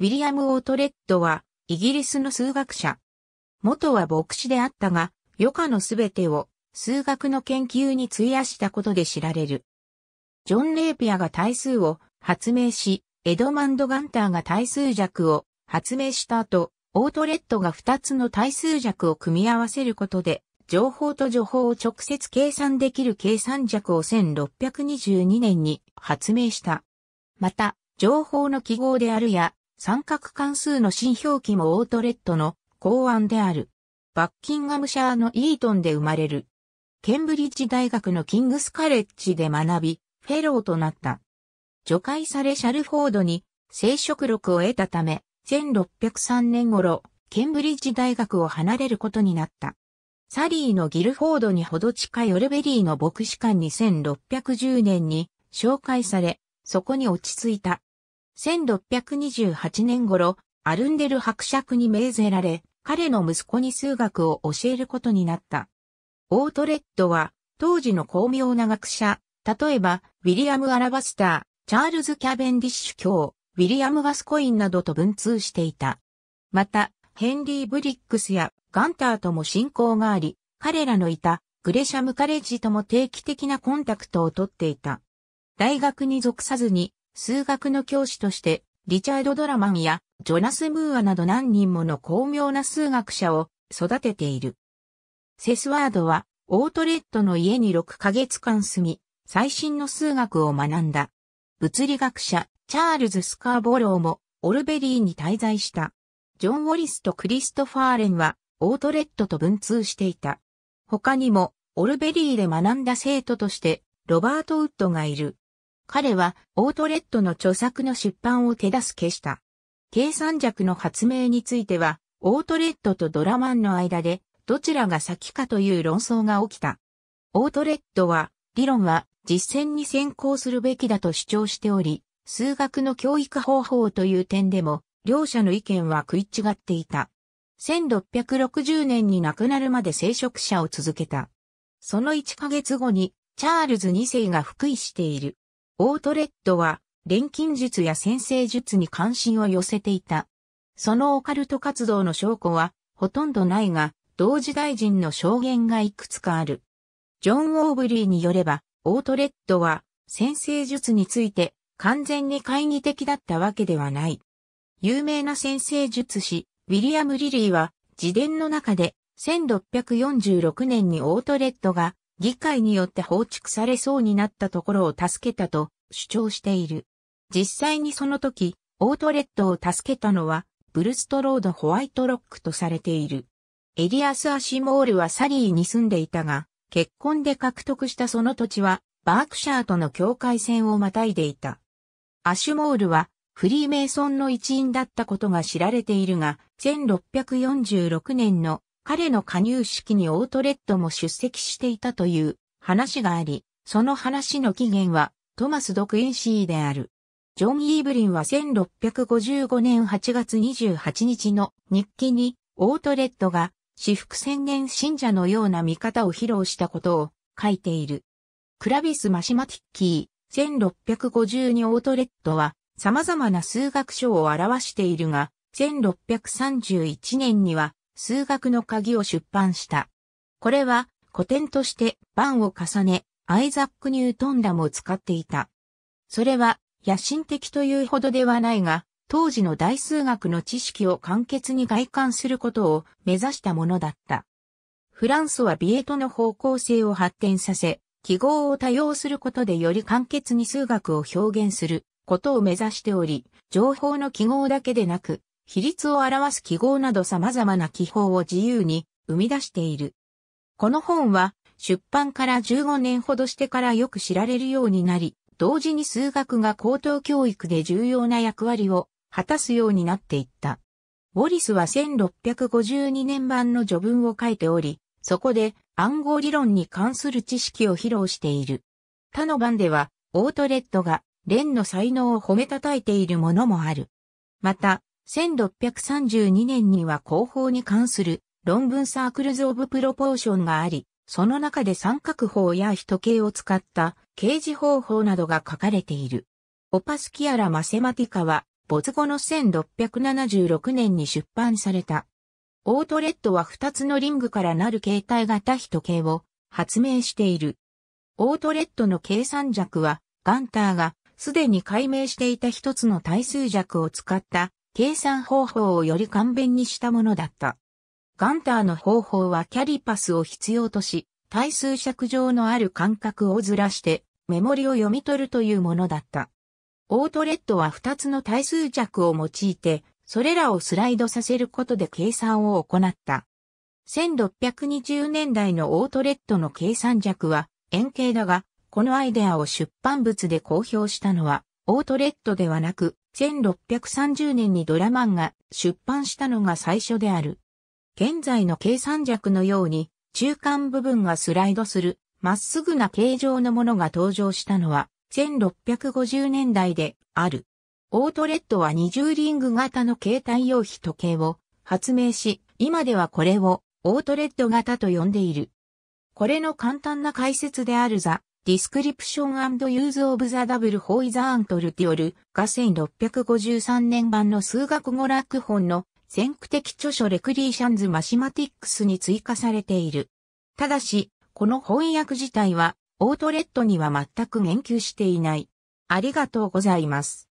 ウィリアム・オートレッドは、イギリスの数学者。元は牧師であったが、余暇のすべてを数学の研究に費やしたことで知られる。ジョン・レーピアが対数を発明し、エドマンド・ガンターが対数尺を発明した後、オートレッドが2つの対数尺を組み合わせることで、情報と情報を直接計算できる計算尺を1622年に発明した。また、情報の記号であるや、三角関数の新表記もオートレッドの考案である。バッキンガムシャーのイートンで生まれる。ケンブリッジ大学のキングスカレッジで学び、フェローとなった。除外されシャルフォードに聖職録を得たため、1603年頃、ケンブリッジ大学を離れることになった。サリーのギルフォードにほど近いオルベリーの牧師館に1610年に紹介され、そこに落ち着いた。1628年頃、アルンデル伯爵に命ぜられ、彼の息子に数学を教えることになった。オートレッドは、当時の巧妙な学者、例えば、ウィリアム・アラバスター、チャールズ・キャベンディッシュ卿、ウィリアム・ガスコインなどと文通していた。また、ヘンリー・ブリックスやガンターとも親交があり、彼らのいたグレシャム・カレッジとも定期的なコンタクトを取っていた。大学に属さずに、数学の教師として、リチャード・ドラマンやジョナス・ムーアなど何人もの巧妙な数学者を育てている。セスワードはオートレッドの家に6ヶ月間住み、最新の数学を学んだ。物理学者チャールズ・スカーボローもオルベリーに滞在した。ジョン・ウォリスとクリストファーレンはオートレッドと文通していた。他にもオルベリーで学んだ生徒としてロバート・ウッドがいる。彼はオートレッドの著作の出版を手助けした。計算尺の発明については、オートレッドとドラマンの間でどちらが先かという論争が起きた。オートレッドは、理論は実践に先行するべきだと主張しており、数学の教育方法という点でも、両者の意見は食い違っていた。1660年に亡くなるまで聖職者を続けた。その1ヶ月後に、チャールズ2世が即位している。オートレッドは、錬金術や占星術に関心を寄せていた。そのオカルト活動の証拠は、ほとんどないが、同時代人の証言がいくつかある。ジョン・オーブリーによれば、オートレッドは、占星術について、完全に懐疑的だったわけではない。有名な占星術師、ウィリアム・リリーは、自伝の中で、1646年にオートレッドが、議会によって放逐されそうになったところを助けたと主張している。実際にその時、オートレッドを助けたのは、ブルストロード・ホワイトロックとされている。エリアス・アシモールはサリーに住んでいたが、結婚で獲得したその土地は、バークシャーとの境界線をまたいでいた。アシュモールは、フリーメイソンの一員だったことが知られているが、1646年の、彼の加入式にオートレッドも出席していたという話があり、その話の起源はトマス・ドクインシーである。ジョン・イーブリンは1655年8月28日の日記にオートレッドが至福宣言信者のような見方を披露したことを書いている。クラビス・マシマティッキー、1652オートレッドは様々な数学書を表しているが、1631年には数学の鍵を出版した。これは古典として版を重ね、アイザック・ニュートンらも使っていた。それは野心的というほどではないが、当時の大数学の知識を簡潔に概観することを目指したものだった。フランソワ・ビエトの方向性を発展させ、記号を多用することでより簡潔に数学を表現することを目指しており、情報の記号だけでなく、比率を表す記号など様々な記法を自由に生み出している。この本は出版から15年ほどしてからよく知られるようになり、同時に数学が高等教育で重要な役割を果たすようになっていった。ウォリスは1652年版の序文を書いており、そこで暗号理論に関する知識を披露している。他の版ではオートレッドがレンの才能を褒めたたえているものもある。また、1632年には工法に関する論文サークルズ・オブ・プロポーションがあり、その中で三角法や比と計を使った計時方法などが書かれている。オパスキアラ・マセマティカは、没後の1676年に出版された。オートレットは2つのリングからなる携帯型ヒト計を発明している。オートレットの計算尺は、ガンターがすでに解明していた一つの対数尺を使った計算方法をより簡便にしたものだった。ガンターの方法はキャリパスを必要とし、対数尺上のある間隔をずらしてメモリを読み取るというものだった。オートレットは2つの対数尺を用いて、それらをスライドさせることで計算を行った。1620年代のオートレットの計算尺は円形だが、このアイデアを出版物で公表したのは、オートレットではなく、1630年にドラマンが出版したのが最初である。現在の計算尺のように、中間部分がスライドする、まっすぐな形状のものが登場したのは、1650年代である。オートレットは20リング型の携帯用ヒト計を発明し、今ではこれをオートレット型と呼んでいる。これの簡単な解説であるザ・ディスクリプション&ユーズ・オブ・ザ・ダブル・フォー・イザ・アントルティオルが1653年版の数学娯楽本の先駆的著書レクリーションズ・マシマティックスに追加されている。ただし、この翻訳自体はオートレットには全く言及していない。ありがとうございます。